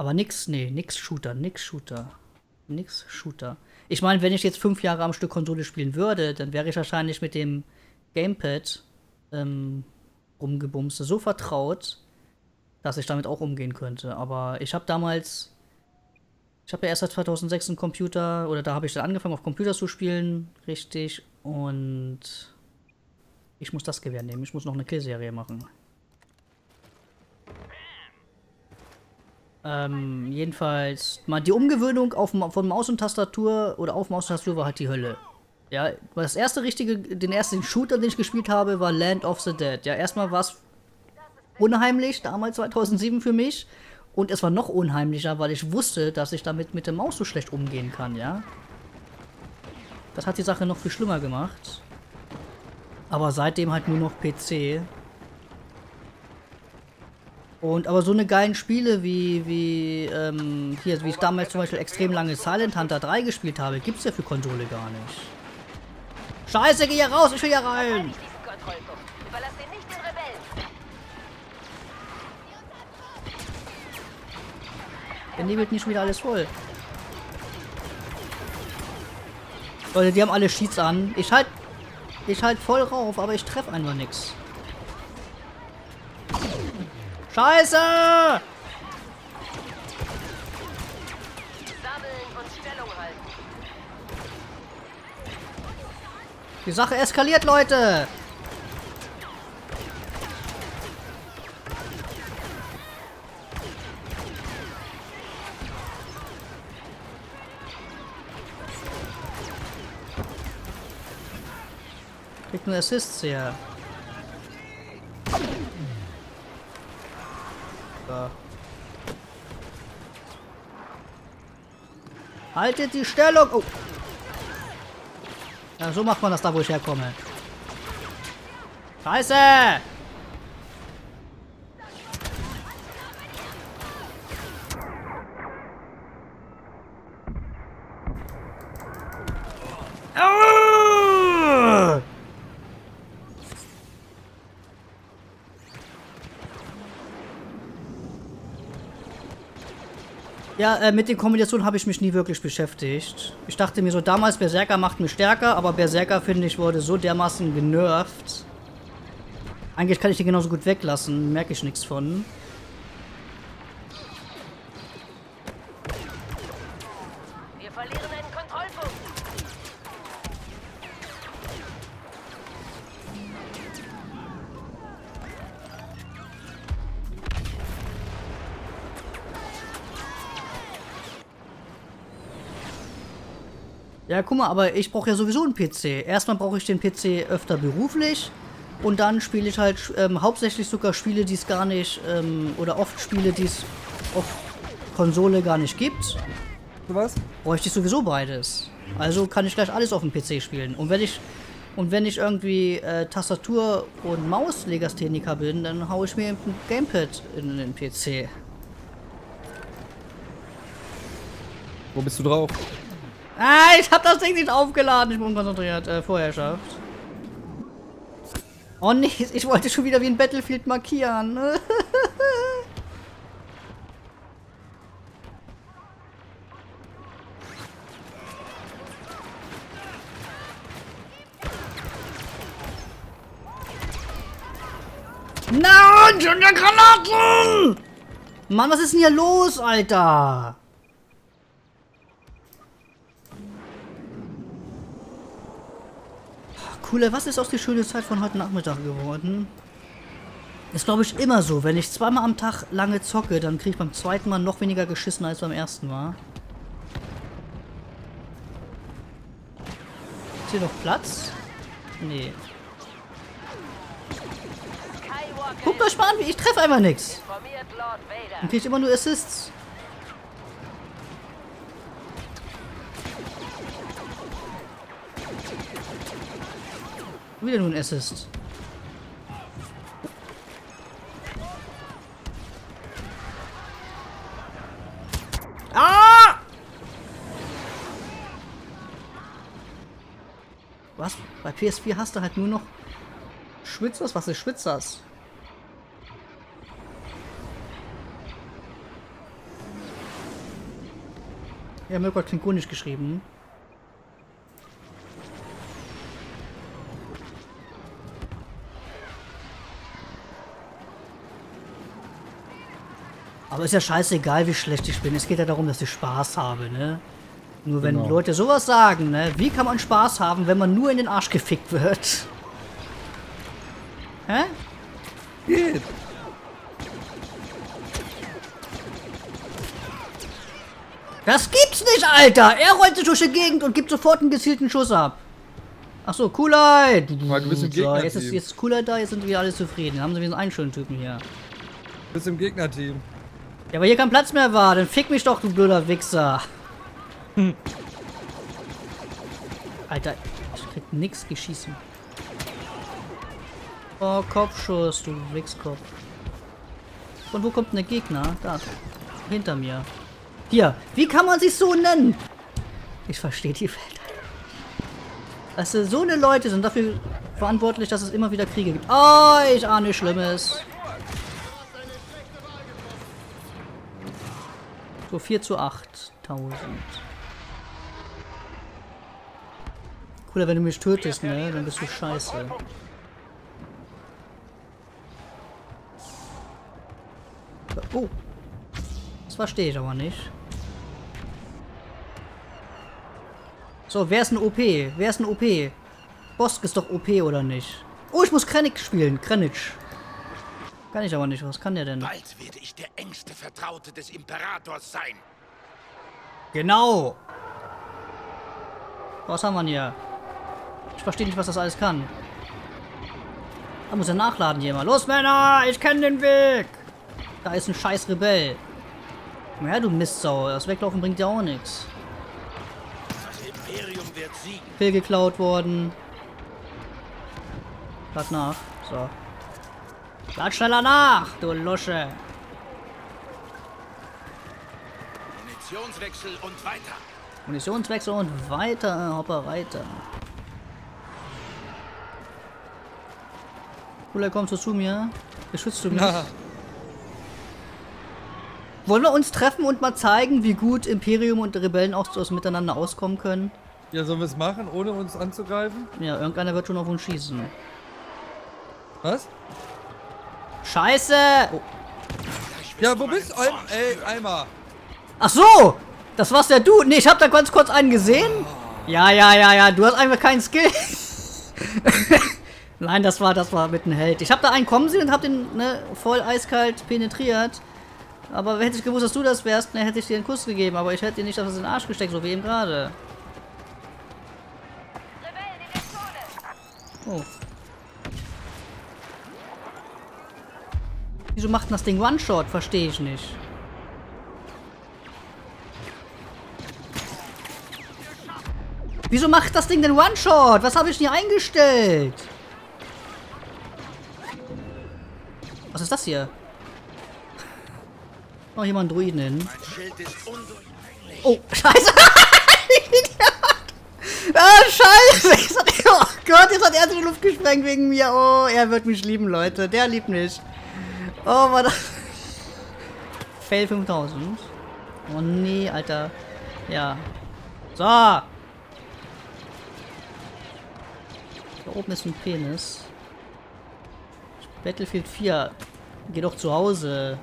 Aber nix, nee, nix Shooter. Ich meine, wenn ich jetzt 5 Jahre am Stück Konsole spielen würde, dann wäre ich wahrscheinlich mit dem Gamepad rumgebumst so vertraut, dass ich damit auch umgehen könnte. Aber ich habe damals, ich habe ja erst seit 2006 einen Computer, oder da habe ich dann angefangen, auf Computer zu spielen, richtig. Und ich muss das Gewehr nehmen, ich muss noch eine Killserie machen. Jedenfalls, mal die Umgewöhnung auf, von Maus und Tastatur oder auf Maus und Tastatur war halt die Hölle. Ja, das erste richtige, den ersten Shooter, den ich gespielt habe, war Land of the Dead. Ja, erstmal war es unheimlich, damals 2007 für mich. Und es war noch unheimlicher, weil ich wusste, dass ich damit mit der Maus so schlecht umgehen kann, ja. Das hat die Sache noch viel schlimmer gemacht. Aber seitdem halt nur noch PC. Und aber so eine geilen Spiele wie ich damals zum Beispiel extrem lange Silent Hunter 3 gespielt habe, gibt's ja für Konsole gar nicht. Scheiße, geh hier raus, ich will hier rein! Der nebelt nicht wieder alles voll. Leute, die haben alle Cheats an. Ich halt voll rauf, aber ich treffe einfach nichts. Scheiße! Die Sache eskaliert, Leute! Kriegt nur Assists hier. Haltet die Stellung! Oh. Ja, so macht man das da, wo ich herkomme. Scheiße! Ja, mit den Kombinationen habe ich mich nie wirklich beschäftigt. Ich dachte mir so, damals Berserker macht mich stärker, aber Berserker, finde ich, wurde so dermaßen genervt. Eigentlich kann ich den genauso gut weglassen, merke ich nichts von. Wir verlieren einen Kontrollpunkt. Ja, guck mal, aber ich brauche ja sowieso einen PC. Erstmal brauche ich den PC öfter beruflich und dann spiele ich halt hauptsächlich sogar Spiele, die es gar nicht, oder oft Spiele, die es auf Konsole gar nicht gibt. Was? Bräuchte ich sowieso beides. Also kann ich gleich alles auf dem PC spielen. Und wenn ich irgendwie Tastatur- und Maus-Legastheniker bin, dann haue ich mir ein Gamepad in den PC. Wo bist du drauf? Ah, ich hab das Ding nicht aufgeladen. Ich bin unkonzentriert. Vorherrschaft. Oh nee, ich wollte schon wieder wie ein Battlefield markieren. Nein, schon der Granaten! Mann, was ist denn hier los, Alter? Was ist aus der schönen Zeit von heute Nachmittag geworden? Ist, glaube ich, immer so. Wenn ich zweimal am Tag lange zocke, dann kriege ich beim zweiten Mal noch weniger geschissen als beim ersten Mal. Ist hier noch Platz? Nee. Guckt euch mal an, ich treffe einfach nichts. Dann kriege ich immer nur Assists. Wieder nur ein Assist. Ah! Was? Bei PS4 hast du halt nur noch Schwitzers? Was ist Schwitzers? Ja, Mirko hat klingonisch geschrieben. Aber ist ja scheißegal, wie schlecht ich bin. Es geht ja darum, dass ich Spaß habe, ne? Nur wenn Leute sowas sagen, ne? Wie kann man Spaß haben, wenn man nur in den Arsch gefickt wird? Hä? Geht. Das gibt's nicht, Alter! Er rollt sich durch die Gegend und gibt sofort einen gezielten Schuss ab. Achso, Coolheit! So, jetzt ist Coolheit da, jetzt sind wir alle zufrieden. Dann haben sie wieder einen schönen Typen hier. Du bist im Gegnerteam. Ja, aber hier kein Platz mehr war. Dann fick mich doch, du blöder Wichser. Hm. Alter, ich krieg nix geschießen. Oh, Kopfschuss, du Wichskopf. Von wo kommt denn der Gegner? Da. Hinter mir. Hier. Wie kann man sich so nennen? Ich verstehe die Welt. Also, so eine Leute sind dafür verantwortlich, dass es immer wieder Kriege gibt. Oh, ich ahne Schlimmes. So, 4 zu 8.000. Cooler, wenn du mich tötest, ne? Dann bist du scheiße. Oh. Das verstehe ich aber nicht. So, wer ist ein OP? Wer ist ein OP? Bosk ist doch OP, oder nicht? Oh, ich muss Krennic spielen. Krennic. Kann ich aber nicht. Was kann der denn? Bald werde ich der engste Vertraute des Imperators sein. Genau. Was haben wir denn hier? Ich verstehe nicht, was das alles kann. Da muss er nachladen hier mal. Los, Männer! Ich kenne den Weg! Da ist ein scheiß Rebell. Na ja, du Mistsau. Das Weglaufen bringt ja auch nichts. Das Imperium wird siegen. Viel geklaut worden. Lad nach. So. Lad schneller nach, du Lusche! Munitionswechsel und weiter! Munitionswechsel und weiter, Hopper, weiter! Cool, kommst du zu mir? Beschützt du mich? Na. Wollen wir uns treffen und mal zeigen, wie gut Imperium und Rebellen auch so miteinander auskommen können? Ja, sollen wir es machen, ohne uns anzugreifen? Ja, irgendeiner wird schon auf uns schießen. Was? Scheiße! Oh. Ja, wo bist du? Ey, Eimer! Ach so! Das war's der Dude! Ne, ich hab da ganz kurz einen gesehen! Ja, du hast einfach keinen Skill! Nein, das war mit einem Held. Ich hab da einen kommen sehen und hab den, ne, voll eiskalt penetriert. Aber hätte ich gewusst, dass du das wärst, ne, hätte ich dir einen Kuss gegeben. Aber ich hätte dir nicht auf den Arsch gesteckt, so wie eben gerade. Oh. Wieso macht das Ding One-Shot? Verstehe ich nicht. Wieso macht das Ding denn One-Shot? Was habe ich hier eingestellt? Was ist das hier? Oh, hier mal einen Droiden hin. Oh, scheiße! Ah, scheiße! Oh Gott, jetzt hat er in die Luft gesprengt wegen mir. Oh, er wird mich lieben, Leute. Der liebt mich. Oh, war das... Fail 5000. Oh, nee, Alter. Ja. So. Da oben ist ein Penis. Battlefield 4. Geh doch zu Hause.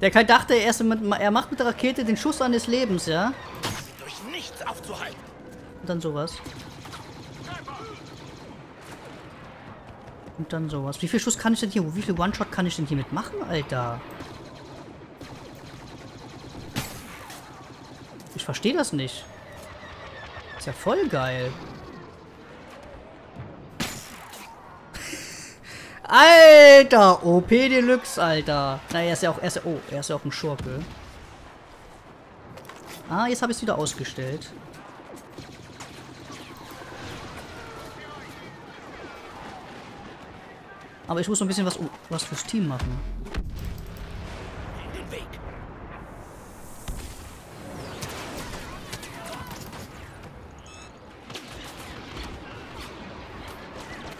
Der Kai dachte, er macht mit der Rakete den Schuss seines Lebens, ja? Durch nichts aufzuhalten. Und dann sowas. Und dann sowas. Wie viel Schuss kann ich denn hier? Wie viel One-Shot kann ich denn hiermit machen, Alter? Ich verstehe das nicht. Ist ja voll geil. Alter! OP Deluxe, Alter. Na, er ist ja auch. Er ist ja auch ein Schurke. Ah, jetzt habe ich es wieder ausgestellt. Aber ich muss noch ein bisschen was fürs Team machen.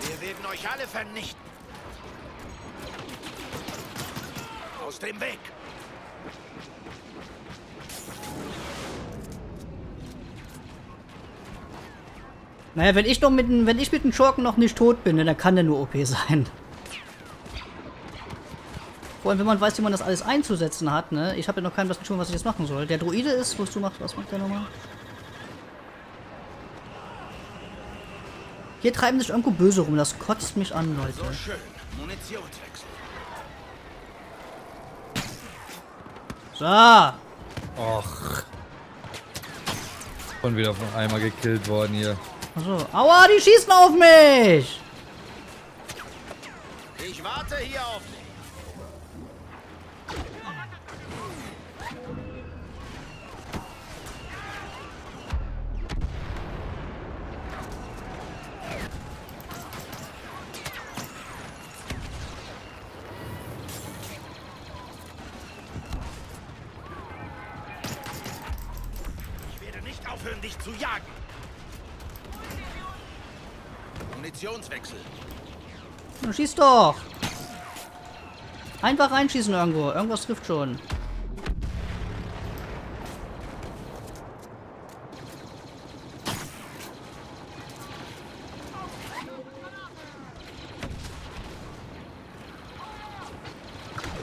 Wir werden euch alle vernichten. Aus aus dem Weg! Naja, wenn ich mit dem Schurken noch nicht tot bin, dann kann der nur OP sein. Vor allem, wenn man weiß, wie man das alles einzusetzen hat, ne? Ich habe ja noch keinen was geschrieben, was ich jetzt machen soll. Der Droide ist, was macht der nochmal? Hier treiben sich irgendwo Böse rum, das kotzt mich an, Leute. So schön. Munitionswechsel. So! Och. Schon wieder von einmal gekillt worden hier. Achso. Aua, die schießen auf mich! Ich warte hier auf dich. Dich zu jagen. Munitionswechsel. Na, schieß doch. Einfach reinschießen irgendwo. Irgendwas trifft schon.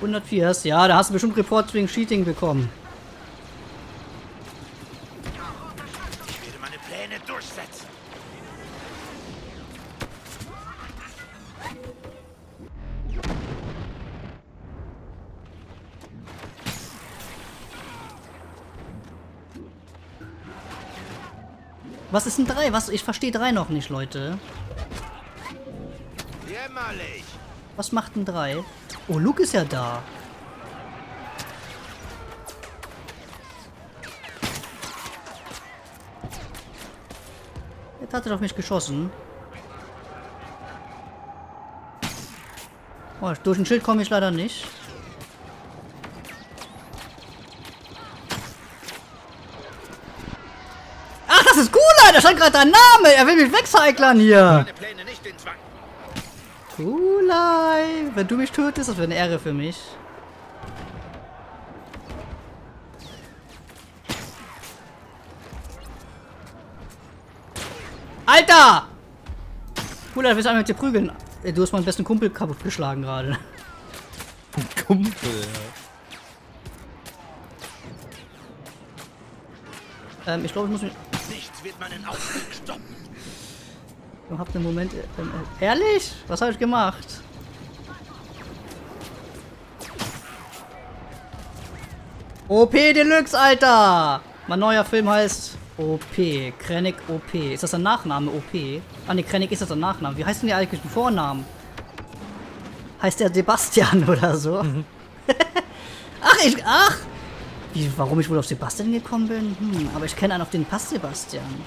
$104. Ja, da hast du bestimmt Report wegen Cheating bekommen. Was ist denn 3? Was? Ich verstehe 3 noch nicht, Leute. Jämmerlich. Was macht denn 3? Oh, Luke ist ja da. Jetzt hat er auf mich geschossen. Oh, durch ein Schild komme ich leider nicht. Da stand gerade dein Name! Er will mich wegcyclern hier! Tulei! Wenn du mich tötest, das wäre eine Ehre für mich. Alter! Tulei, du willst einmal mit dir prügeln. Du hast meinen besten Kumpel kaputtgeschlagen gerade. Kumpel, ja. Ich glaube, ich muss mich... Nichts wird meinen Aufstieg stoppen. Ich hab einen Moment. Ehrlich? Was habe ich gemacht? OP Deluxe, Alter! Mein neuer Film heißt OP. Krennic OP. Ist das ein Nachname? OP? Ah ne, Krennic ist das ein Nachname. Wie heißt denn der eigentlich mit Vornamen? Heißt der Sebastian oder so? Mhm. Ach! Warum ich wohl auf Sebastian gekommen bin? Aber ich kenne einen auf den Pass Sebastian.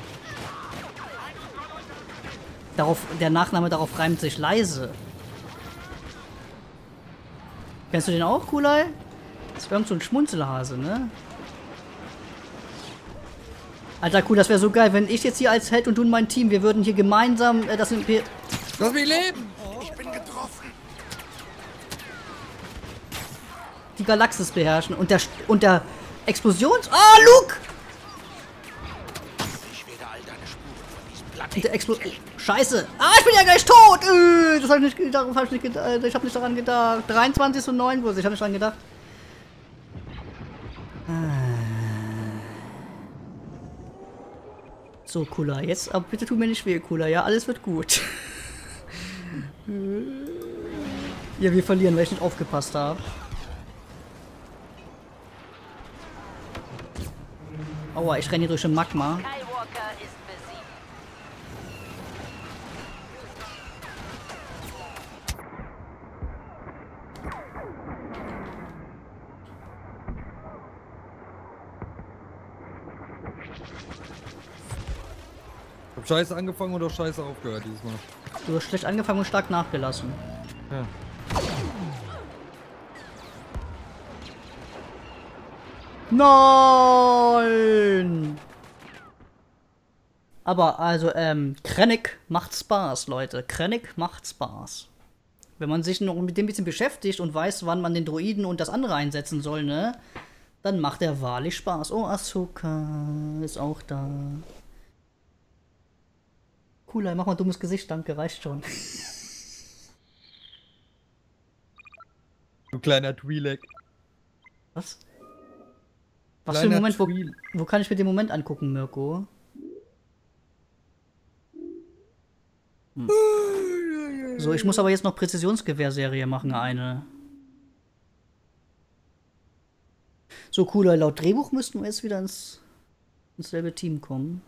Der Nachname darauf reimt sich leise. Kennst du den auch, Kulai? Das ist irgend so ein Schmunzelhase, ne? Alter, cool, das wäre so geil, wenn ich jetzt hier als Held und du in mein Team, wir würden hier gemeinsam das Imperium... Lass mich leben! Ich bin getroffen! Die Galaxis beherrschen und der Explosions... Ah, Luke! Ich werde all deine Spuren von diesem Planeten. Scheiße! Ah, ich bin ja gleich tot! Das habe ich nicht gedacht. Ich habe nicht daran gedacht. 23 und 9 Uhr. Ich habe nicht daran gedacht. So, Cooler. Jetzt, aber bitte tu mir nicht weh, Cooler. Ja, alles wird gut. Ja, wir verlieren, weil ich nicht aufgepasst habe. Aua, ich renne hier durch den Magma. Skywalker ist besiegt. Ich hab scheiße angefangen und auch scheiße aufgehört dieses Mal. Du hast schlecht angefangen und stark nachgelassen. Ja. Nein! Aber also, Krennic macht Spaß, Leute. Krennic macht Spaß. Wenn man sich noch mit dem ein bisschen beschäftigt und weiß, wann man den Droiden und das andere einsetzen soll, ne? Dann macht er wahrlich Spaß. Oh, Ahsoka ist auch da. Cooler, mach mal ein dummes Gesicht, danke, reicht schon. Du kleiner Twi'lek. Was? Was für ein Moment, wo kann ich mir den Moment angucken, Mirko? Hm. So, ich muss aber jetzt noch Präzisionsgewehrserie machen, eine. So, Cooler, laut Drehbuch müssten wir jetzt wieder ins selbe Team kommen.